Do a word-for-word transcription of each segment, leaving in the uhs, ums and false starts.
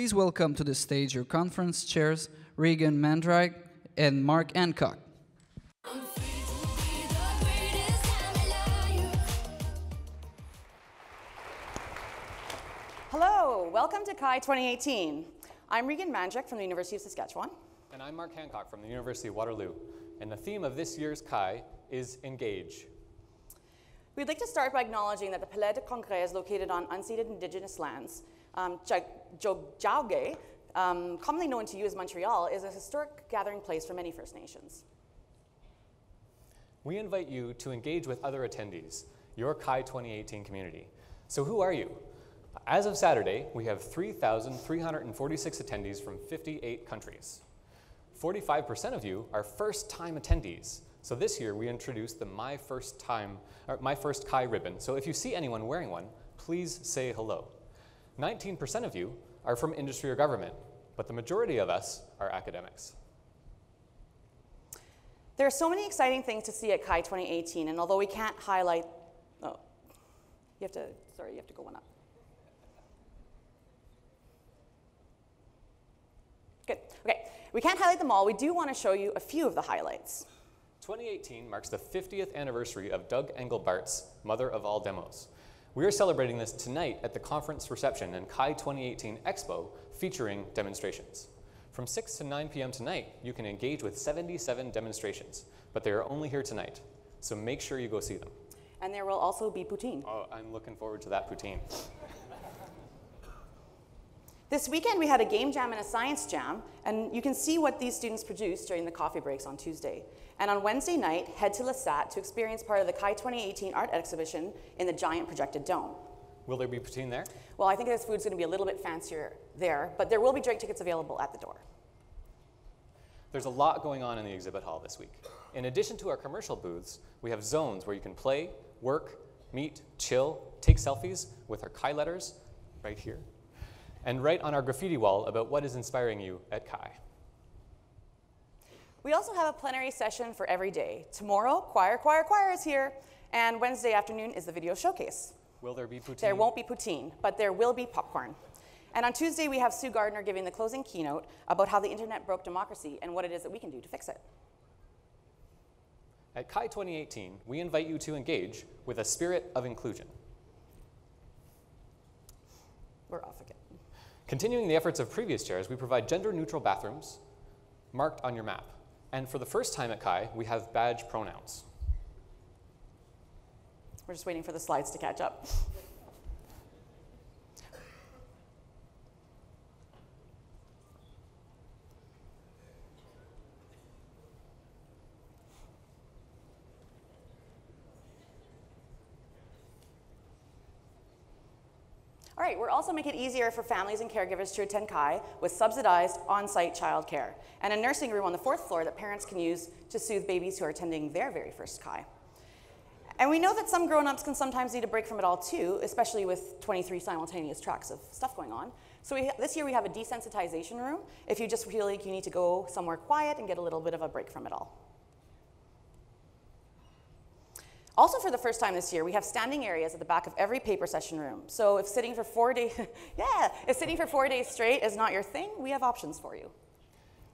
please welcome to the stage your conference chairs, Regan Mandryk and Mark Hancock. Hello, welcome to C H I twenty eighteen. I'm Regan Mandryk from the University of Saskatchewan. And I'm Mark Hancock from the University of Waterloo. And the theme of this year's C H I is Engage. We'd like to start by acknowledging that the Palais des Congrès is located on unceded Indigenous lands. Um, Jauge, um, commonly known to you as Montreal, is a historic gathering place for many First Nations. We invite you to engage with other attendees, your C H I twenty eighteen community. So who are you? As of Saturday, we have three thousand three hundred forty-six attendees from fifty-eight countries. forty-five percent of you are first-time attendees. So this year, we introduced the My First Time, or My First C H I ribbon. So if you see anyone wearing one, please say hello. nineteen percent of you are from industry or government, but the majority of us are academics. There are so many exciting things to see at C H I twenty eighteen, and although we can't highlight, oh, you have to, sorry, you have to go one up. Good, okay, we can't highlight them all. We do want to show you a few of the highlights. twenty eighteen marks the fiftieth anniversary of Doug Engelbart's Mother of All Demos. We are celebrating this tonight at the conference reception and C H I twenty eighteen Expo featuring demonstrations. From six to nine p m tonight, you can engage with seventy-seven demonstrations, but they are only here tonight, so make sure you go see them. And there will also be poutine. Oh, I'm looking forward to that poutine. This weekend, we had a game jam and a science jam, and you can see what these students produced during the coffee breaks on Tuesday. And on Wednesday night, head to Lasat to experience part of the C H I twenty eighteen art exhibition in the giant projected dome. Will there be poutine there? Well, I think this food's gonna be a little bit fancier there, but there will be drink tickets available at the door. There's a lot going on in the exhibit hall this week. In addition to our commercial booths, we have zones where you can play, work, meet, chill, take selfies with our C H I letters right here, and write on our graffiti wall about what is inspiring you at C H I. We also have a plenary session for every day. Tomorrow, Choir, Choir, Choir is here, and Wednesday afternoon is the video showcase. Will there be poutine? There won't be poutine, but there will be popcorn. And on Tuesday, we have Sue Gardner giving the closing keynote about how the internet broke democracy and what it is that we can do to fix it. At C H I twenty eighteen, we invite you to engage with a spirit of inclusion. We're off again. Continuing the efforts of previous chairs, we provide gender-neutral bathrooms marked on your map. And for the first time at C H I, we have badge pronouns. We're just waiting for the slides to catch up. All right, we're also making it easier for families and caregivers to attend C H I with subsidized on-site childcare and a nursing room on the fourth floor that parents can use to soothe babies who are attending their very first C H I. And we know that some grown-ups can sometimes need a break from it all too, especially with twenty-three simultaneous tracks of stuff going on. So we, this year we have a desensitization room if you just feel like you need to go somewhere quiet and get a little bit of a break from it all. Also, for the first time this year, we have standing areas at the back of every paper session room. So if sitting for four days, yeah, if sitting for four days straight is not your thing, we have options for you.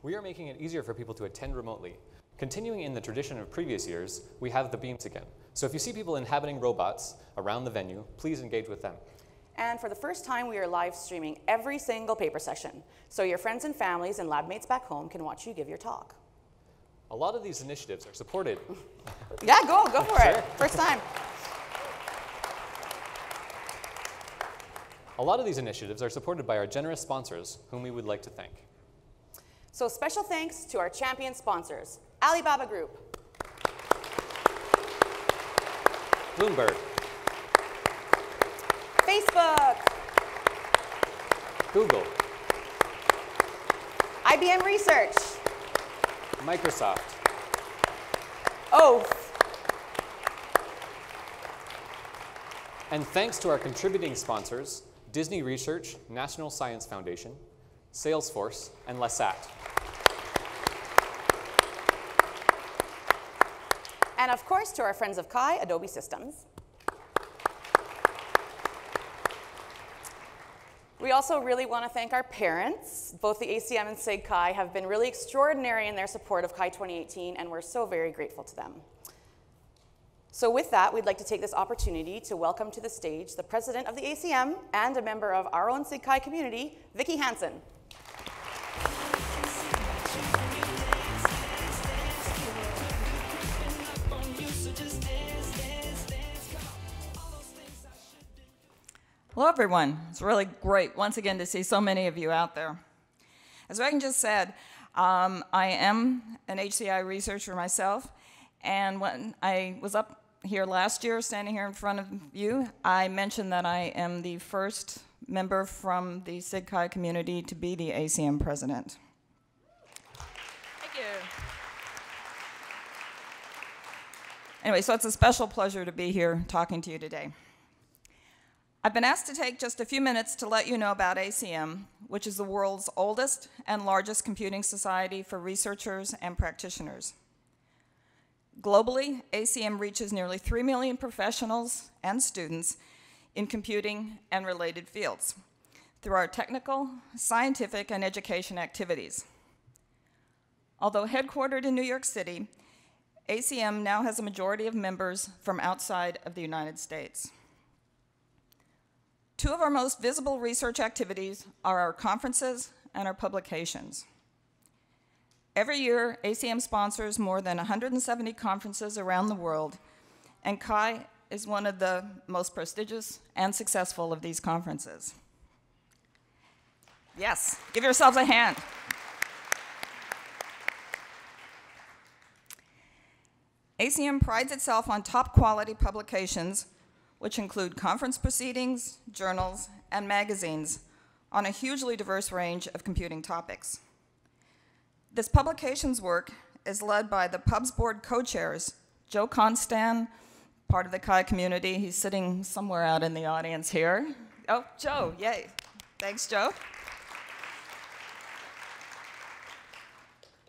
We are making it easier for people to attend remotely. Continuing in the tradition of previous years, we have the beams again. So if you see people inhabiting robots around the venue, please engage with them. And for the first time, we are live streaming every single paper session. So your friends and families and lab mates back home can watch you give your talk. A lot of these initiatives are supported. Yeah, go, go for sure. It. First time. A lot of these initiatives are supported by our generous sponsors, whom we would like to thank. So special thanks to our champion sponsors, Alibaba Group, Bloomberg, Facebook, Google, I B M Research, Microsoft. Oh. And thanks to our contributing sponsors, Disney Research, National Science Foundation, Salesforce, and Lasat. And of course, to our friends of C H I, Adobe Systems. We also really want to thank our parents. Both the A C M and SIGCHI have been really extraordinary in their support of C H I twenty eighteen, and we're so very grateful to them. So with that, we'd like to take this opportunity to welcome to the stage the president of the A C M and a member of our own SIGCHI community, Vicki Hansen. Hello, everyone. It's really great, once again, to see so many of you out there. As Regan just said, um, I am an H C I researcher myself. And when I was up here last year, standing here in front of you, I mentioned that I am the first member from the SIGCHI community to be the A C M president. Thank you. Anyway, so it's a special pleasure to be here talking to you today. I've been asked to take just a few minutes to let you know about A C M, which is the world's oldest and largest computing society for researchers and practitioners. Globally, A C M reaches nearly three million professionals and students in computing and related fields through our technical, scientific, and education activities. Although headquartered in New York City, A C M now has a majority of members from outside of the United States. Two of our most visible research activities are our conferences and our publications. Every year, A C M sponsors more than one hundred seventy conferences around the world, and C H I is one of the most prestigious and successful of these conferences. Yes, give yourselves a hand. A C M prides itself on top quality publications, which include conference proceedings, journals, and magazines on a hugely diverse range of computing topics. This publications work is led by the P U B's board co-chairs, Joe Constan, part of the C H I community. He's sitting somewhere out in the audience here. Oh, Joe, yay. Thanks, Joe.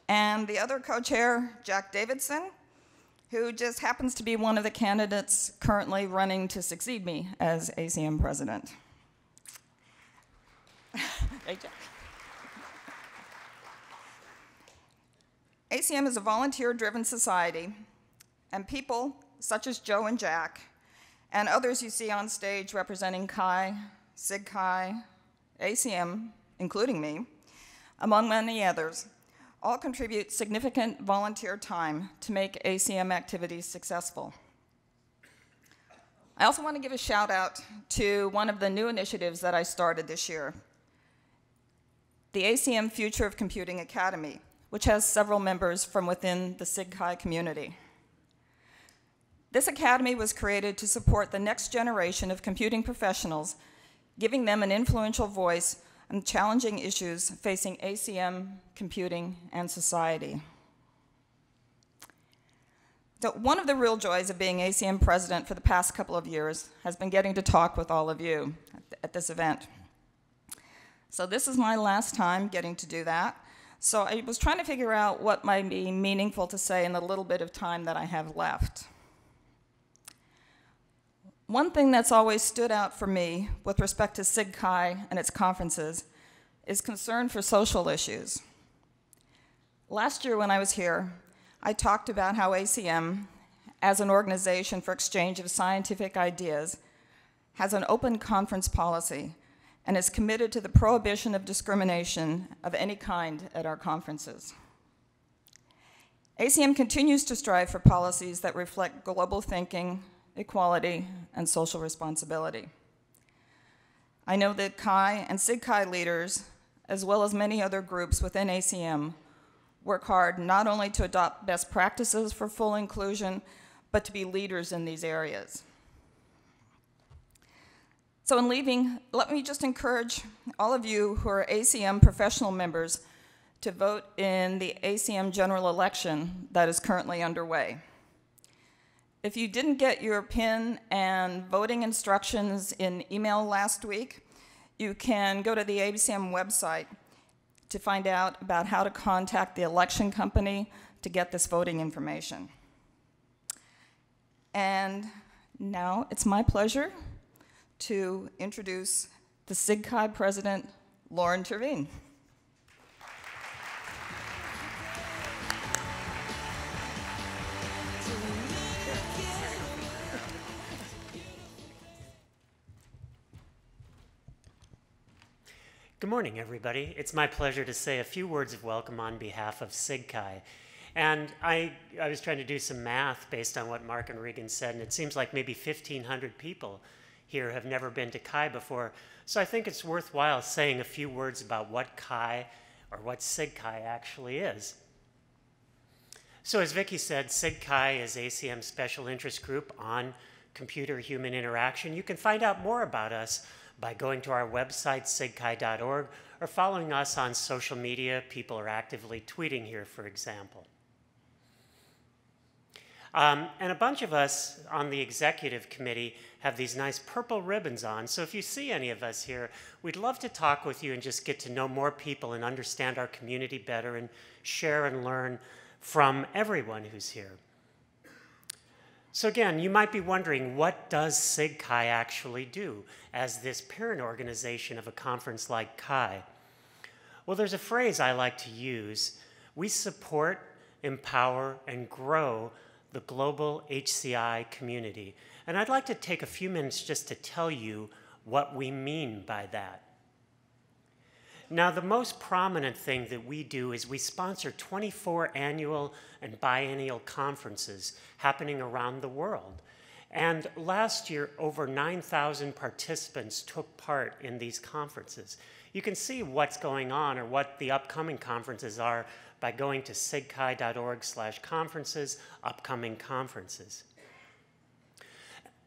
And the other co-chair, Jack Davidson, who just happens to be one of the candidates currently running to succeed me as A C M president. Hey, Jack. A C M is a volunteer-driven society, and people such as Joe and Jack and others you see on stage representing C H I, SIGCHI, A C M, including me, among many others, all contribute significant volunteer time to make A C M activities successful. I also want to give a shout out to one of the new initiatives that I started this year, the A C M Future of Computing Academy, which has several members from within the SIGCHI community. This academy was created to support the next generation of computing professionals, giving them an influential voice on challenging issues facing A C M, computing, and society. So one of the real joys of being A C M president for the past couple of years has been getting to talk with all of you at this event. So this is my last time getting to do that. So I was trying to figure out what might be meaningful to say in the little bit of time that I have left. One thing that's always stood out for me with respect to SIGCHI and its conferences is concern for social issues. Last year when I was here, I talked about how A C M, as an organization for exchange of scientific ideas, has an open conference policy and is committed to the prohibition of discrimination of any kind at our conferences. A C M continues to strive for policies that reflect global thinking, equality, and social responsibility. I know that C H I and SIGCHI leaders, as well as many other groups within A C M, work hard not only to adopt best practices for full inclusion, but to be leaders in these areas. So in leaving, let me just encourage all of you who are A C M professional members to vote in the A C M general election that is currently underway. If you didn't get your pin and voting instructions in email last week, you can go to the A C M website to find out about how to contact the election company to get this voting information. And now it's my pleasure to introduce the SIGCHI president, Lauren Terveen. Good morning, everybody. It's my pleasure to say a few words of welcome on behalf of SIGCHI. And I, I was trying to do some math based on what Mark and Regan said, and it seems like maybe fifteen hundred people here have never been to C H I before. So I think it's worthwhile saying a few words about what C H I, or what SIGCHI actually is. So as Vicki said, SIGCHI is A C M's special interest group on computer-human interaction. You can find out more about us by going to our website, SIGCHI dot org, or following us on social media. People are actively tweeting here, for example. Um, and a bunch of us on the executive committee have these nice purple ribbons on, so if you see any of us here, we'd love to talk with you and just get to know more people and understand our community better and share and learn from everyone who's here. So again, you might be wondering, what does SIGCHI actually do as this parent organization of a conference like C H I? Well, there's a phrase I like to use. We support, empower, and grow the global H C I community. And I'd like to take a few minutes just to tell you what we mean by that. Now, the most prominent thing that we do is we sponsor twenty-four annual and biennial conferences happening around the world. And last year, over nine thousand participants took part in these conferences. You can see what's going on or what the upcoming conferences are by going to sigchi dot org slash conferences, upcoming conferences.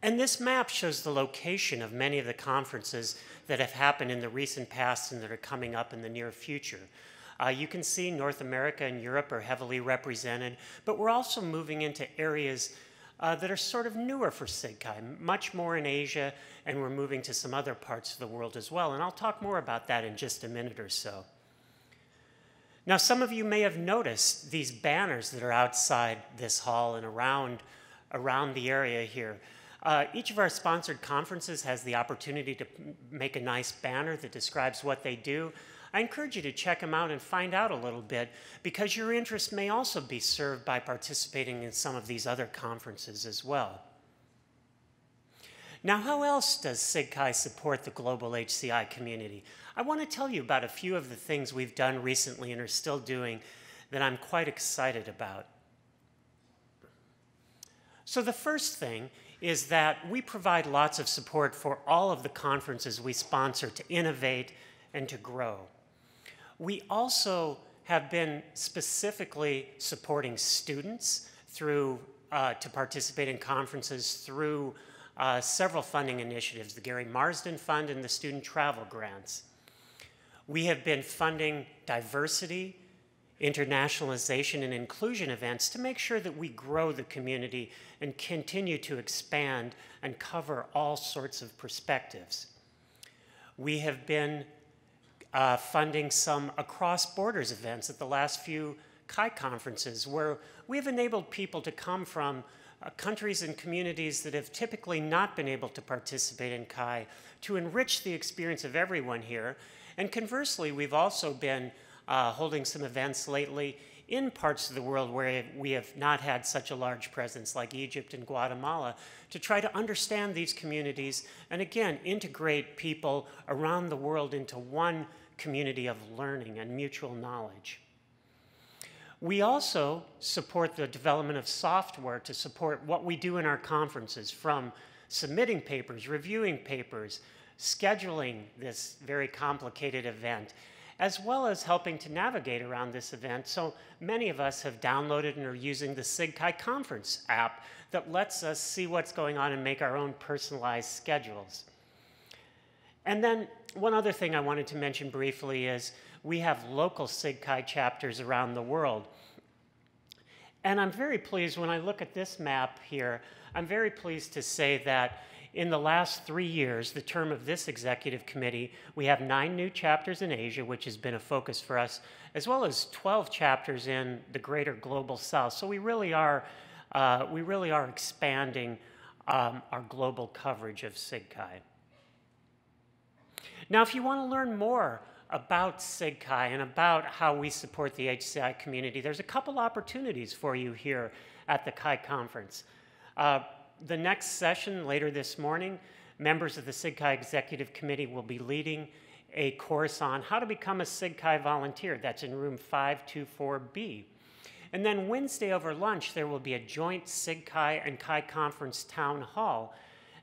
And this map shows the location of many of the conferences that have happened in the recent past and that are coming up in the near future. Uh, you can see North America and Europe are heavily represented, but we're also moving into areas uh, that are sort of newer for SIGCHI, much more in Asia, and we're moving to some other parts of the world as well. And I'll talk more about that in just a minute or so. Now, some of you may have noticed these banners that are outside this hall and around, around the area here. Uh, each of our sponsored conferences has the opportunity to make a nice banner that describes what they do. I encourage you to check them out and find out a little bit, because your interest may also be served by participating in some of these other conferences as well. Now, how else does SIGCHI support the global H C I community? I want to tell you about a few of the things we've done recently and are still doing that I'm quite excited about. So the first thing is that we provide lots of support for all of the conferences we sponsor to innovate and to grow. We also have been specifically supporting students through, uh, to participate in conferences through uh, several funding initiatives, the Gary Marsden Fund and the student travel grants. We have been funding diversity, internationalization, and inclusion events to make sure that we grow the community and continue to expand and cover all sorts of perspectives. We have been uh, funding some across borders events at the last few C H I conferences, where we've enabled people to come from uh, countries and communities that have typically not been able to participate in C H I to enrich the experience of everyone here. And conversely, we've also been Uh, holding some events lately in parts of the world where we have not had such a large presence, like Egypt and Guatemala, to try to understand these communities and, again, integrate people around the world into one community of learning and mutual knowledge. We also support the development of software to support what we do in our conferences, from submitting papers, reviewing papers, scheduling this very complicated event, as well as helping to navigate around this event. So many of us have downloaded and are using the SIGCHI Conference app that lets us see what's going on and make our own personalized schedules. And then one other thing I wanted to mention briefly is we have local SIGCHI chapters around the world. And I'm very pleased, when I look at this map here, I'm very pleased to say that in the last three years, the term of this executive committee, we have nine new chapters in Asia, which has been a focus for us, as well as twelve chapters in the greater global south. So we really are, uh, we really are expanding um, our global coverage of SIGCHI. Now, if you want to learn more about SIGCHI and about how we support the H C I community, there's a couple opportunities for you here at the C H I conference. Uh, the next session later this morning, members of the SIGCHI Executive Committee will be leading a course on how to become a SIGCHI volunteer. That's in room five two four B. And then Wednesday over lunch, there will be a joint SIGCHI and C H I conference town hall,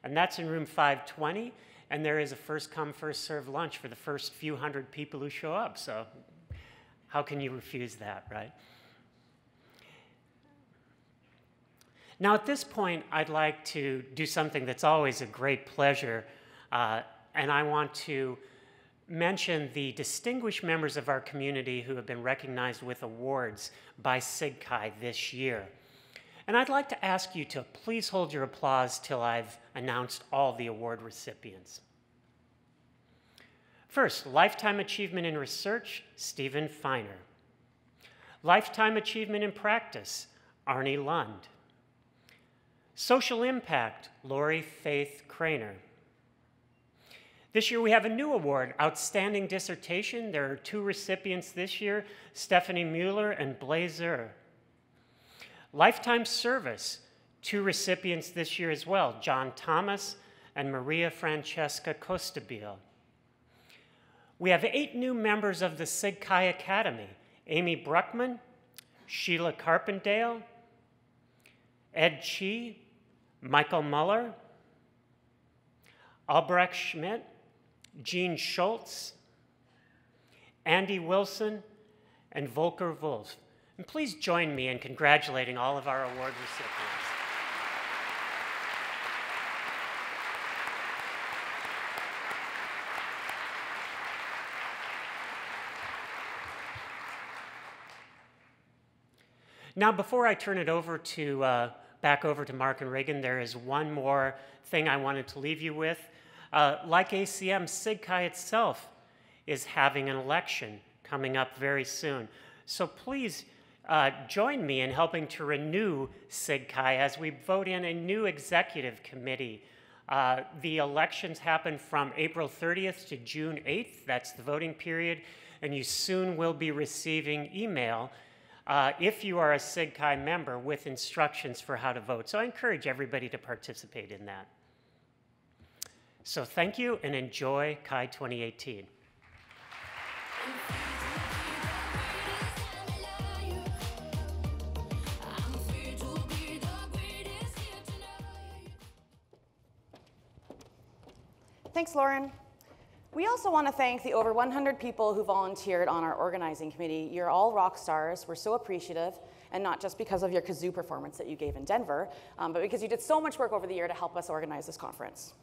and that's in room five twenty. And there is a first come, first serve lunch for the first few hundred people who show up. So how can you refuse that, right? Now, at this point, I'd like to do something that's always a great pleasure, uh, and I want to mention the distinguished members of our community who have been recognized with awards by SIGCHI this year. And I'd like to ask you to please hold your applause till I've announced all the award recipients. First, Lifetime Achievement in Research, Steven Feiner. Lifetime Achievement in Practice, Arne Lund. Social Impact, Lori Faith Cranor. This year we have a new award, Outstanding Dissertation. There are two recipients this year, Stephanie Mueller and Blaise Er. Lifetime Service, two recipients this year as well, John Thomas and Maria Francesca Costabile. We have eight new members of the SIGCHI Academy, Amy Bruckman, Sheila Carpendale, Ed Chi, Michael Muller, Albrecht Schmidt, Gene Schultz, Andy Wilson, and Volker Wolf. And please join me in congratulating all of our award recipients. Now, before I turn it over to, uh, back over to Mark and Regan, there is one more thing I wanted to leave you with. Uh, like A C M, SIGCHI itself is having an election coming up very soon. So please, Uh, join me in helping to renew SIGCHI as we vote in a new executive committee. Uh, the elections happen from April thirtieth to June eighth. That's the voting period. And you soon will be receiving email, uh, if you are a SIGCHI member, with instructions for how to vote. So I encourage everybody to participate in that. So thank you, and enjoy C H I twenty eighteen. Thanks, Lauren. We also want to thank the over one hundred people who volunteered on our organizing committee. You're all rock stars. We're so appreciative, and not just because of your kazoo performance that you gave in Denver, um, but because you did so much work over the year to help us organize this conference.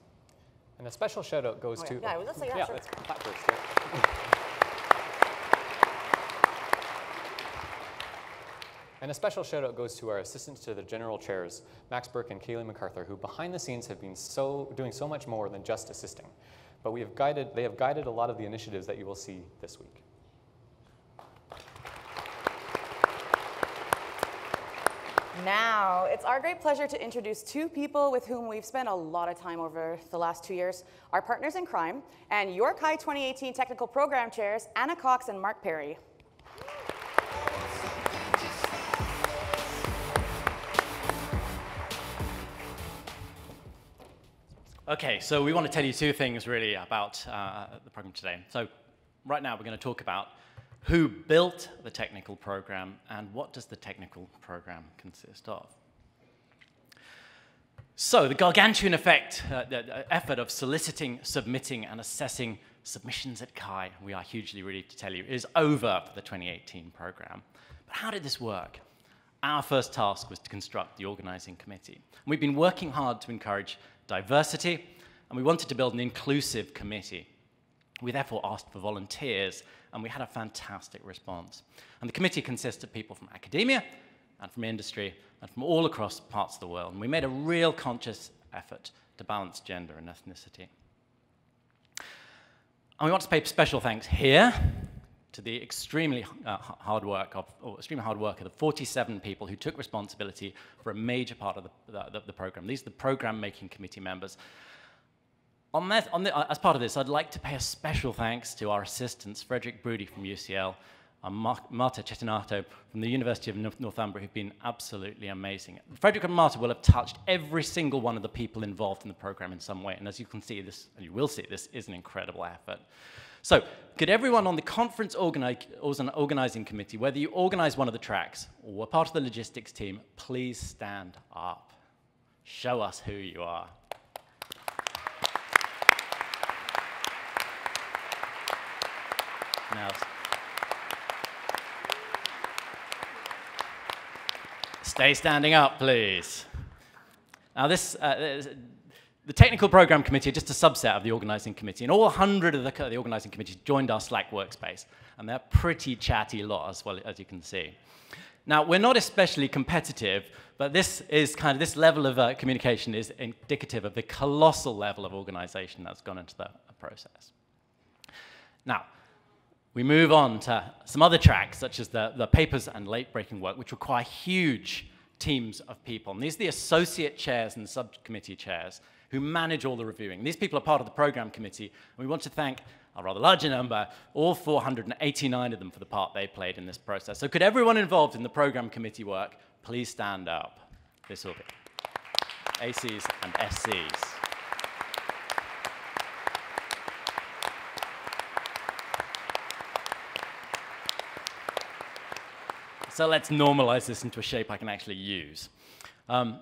And a special shout out goes oh, yeah. to... Yeah, let's say that. Yeah, sure. Let's clap first. And a special shout out goes to our assistants to the general chairs, Max Burke and Kaylee MacArthur, who behind the scenes have been so doing so much more than just assisting. But we have guided, they have guided a lot of the initiatives that you will see this week. Now, it's our great pleasure to introduce two people with whom we've spent a lot of time over the last two years, our partners in crime, and your C H I twenty eighteen Technical Program Chairs, Anna Cox and Mark Perry. Okay, so we want to tell you two things really about uh, the program today. So right now we're going to talk about who built the technical program and what does the technical program consist of. So the gargantuan effect, uh, the effort of soliciting, submitting, and assessing submissions at C H I, we are hugely relieved to tell you, is over for the twenty eighteen program. But how did this work? Our first task was to construct the organizing committee. And we've been working hard to encourage diversity, and we wanted to build an inclusive committee. We therefore asked for volunteers, and we had a fantastic response. And the committee consists of people from academia, and from industry, and from all across parts of the world. And we made a real conscious effort to balance gender and ethnicity. And we want to pay special thanks here to the extremely uh, hard work of, or extremely hard work of the forty-seven people who took responsibility for a major part of the, the, the program. These are the program-making committee members. On that, on the, as part of this, I'd like to pay a special thanks to our assistants, Frederick Broody from U C L and Mark, Marta Cetinato from the University of North, Northumbria, who've been absolutely amazing. Frederick and Marta will have touched every single one of the people involved in the program in some way, and as you can see this, and you will see, this is an incredible effort. So, could everyone on the conference organizing committee, whether you organize one of the tracks or were part of the logistics team, please stand up. Show us who you are. Now, stay standing up, please. Now this, uh, the technical program committee are just a subset of the organizing committee, and all one hundred of the, the organizing committees joined our Slack workspace, and they're pretty chatty lot, as well as you can see. Now, we're not especially competitive, but this is kind of, this level of uh, communication is indicative of the colossal level of organization that's gone into the process. Now, we move on to some other tracks, such as the, the papers and late-breaking work, which require huge teams of people. And these are the associate chairs and subcommittee chairs who manage all the reviewing. These people are part of the program committee, and we want to thank a rather larger number, all four hundred eighty-nine of them, for the part they played in this process. So could everyone involved in the program committee work please stand up? This will be A Cs and S Cs. So let's normalize this into a shape I can actually use. Um,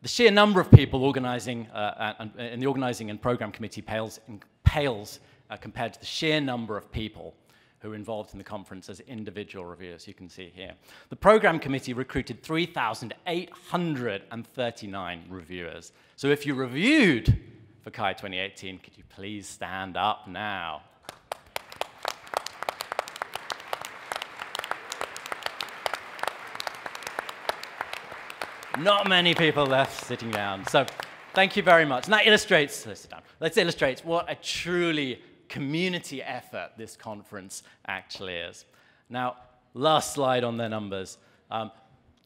the sheer number of people organizing uh, and, and in the organizing and program committee pales, in, pales uh, compared to the sheer number of people who were involved in the conference as individual reviewers, you can see here. The program committee recruited three thousand eight hundred thirty-nine reviewers. So if you reviewed for C H I twenty eighteen, could you please stand up now? Not many people left sitting down. So thank you very much. And that illustrates, let's sit down. That illustrates what a truly community effort this conference actually is. Now, last slide on their numbers. Um,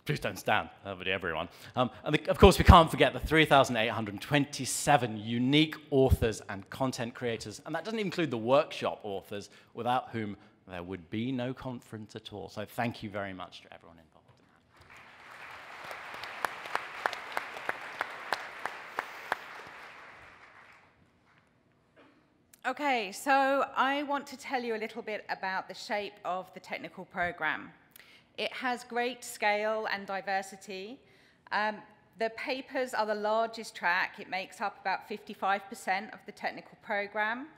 please don't stand, everyone. Um, and the, of course, we can't forget the three thousand eight hundred twenty-seven unique authors and content creators. And that doesn't include the workshop authors, without whom there would be no conference at all. So thank you very much to everyone involved. Okay, so I want to tell you a little bit about the shape of the technical program. It has great scale and diversity. Um, the papers are the largest track. It makes up about fifty-five percent of the technical program.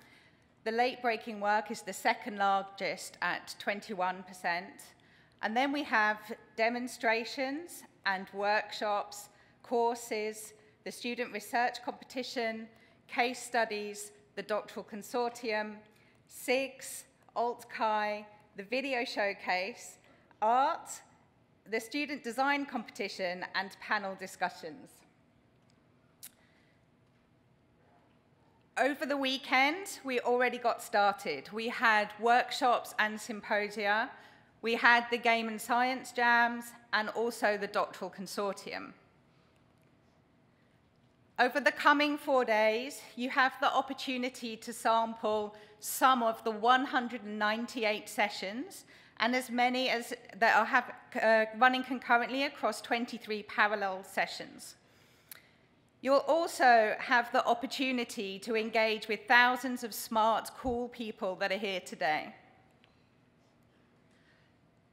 The late-breaking work is the second largest at twenty-one percent. And then we have demonstrations and workshops, courses, the student research competition, case studies, the doctoral consortium, SIGCHI, ALT-CHI, the video showcase, art, the student design competition, and panel discussions. Over the weekend, we already got started. We had workshops and symposia. We had the game and science jams, and also the doctoral consortium. Over the coming four days, you have the opportunity to sample some of the one hundred ninety-eight sessions and as many as that are have, uh, running concurrently across twenty-three parallel sessions. You'll also have the opportunity to engage with thousands of smart, cool people that are here today.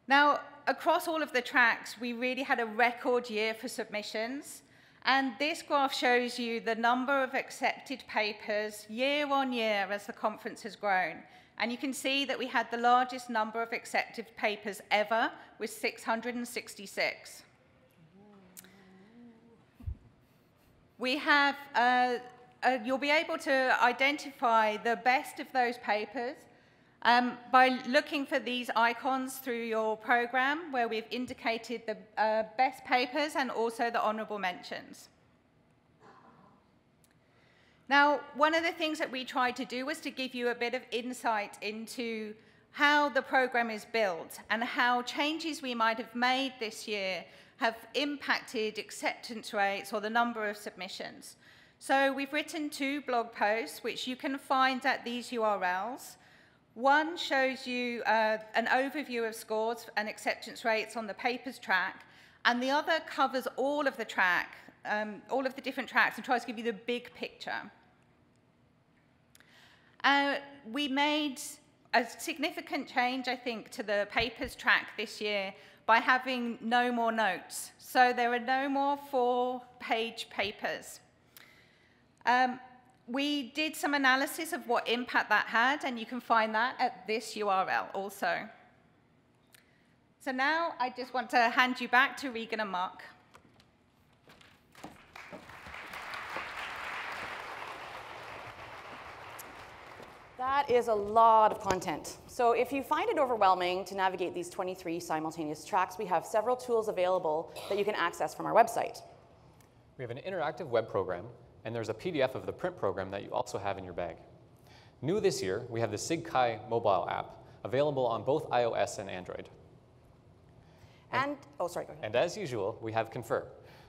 Now, across all of the tracks, we really had a record year for submissions. And this graph shows you the number of accepted papers year on year as the conference has grown. And you can see that we had the largest number of accepted papers ever, with six hundred sixty-six. We have, uh, uh, you'll be able to identify the best of those papers um, by looking for these icons through your program, where we've indicated the uh, best papers and also the honorable mentions. Now, one of the things that we tried to do was to give you a bit of insight into how the program is built and how changes we might have made this year have impacted acceptance rates or the number of submissions. So we've written two blog posts, which you can find at these U R Ls. One shows you uh, an overview of scores and acceptance rates on the papers track, and the other covers all of the track, um, all of the different tracks, and tries to give you the big picture. Uh, we made a significant change, I think, to the papers track this year by having no more notes. So there are no more four-page papers. Um, we did some analysis of what impact that had, and you can find that at this U R L also. So now I just want to hand you back to Regan and Mark. That is a lot of content. So if you find it overwhelming to navigate these twenty-three simultaneous tracks, we have several tools available that you can access from our website. We have an interactive web program, and there's a P D F of the print program that you also have in your bag. New this year, we have the SIGCHI mobile app, available on both iOS and Android. And, and oh, sorry, go ahead. And as usual, we have Confer,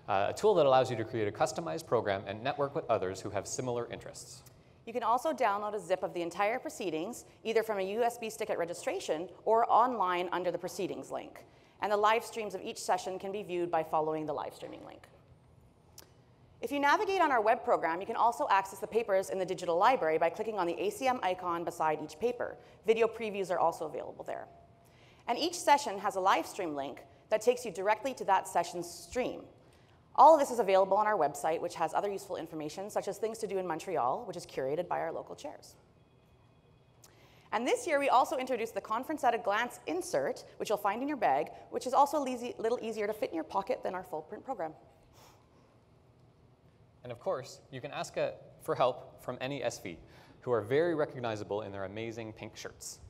uh, a tool that allows you to create a customized program and network with others who have similar interests. You can also download a zip of the entire proceedings, either from a U S B stick at registration or online under the proceedings link. And the live streams of each session can be viewed by following the live streaming link. If you navigate on our web program, you can also access the papers in the digital library by clicking on the A C M icon beside each paper. Video previews are also available there. And each session has a live stream link that takes you directly to that session's stream. All of this is available on our website, which has other useful information, such as things to do in Montreal, which is curated by our local chairs. And this year, we also introduced the Conference at a Glance insert, which you'll find in your bag, which is also a little easier to fit in your pocket than our full print program. And of course, you can ask for help from any S V, who are very recognizable in their amazing pink shirts.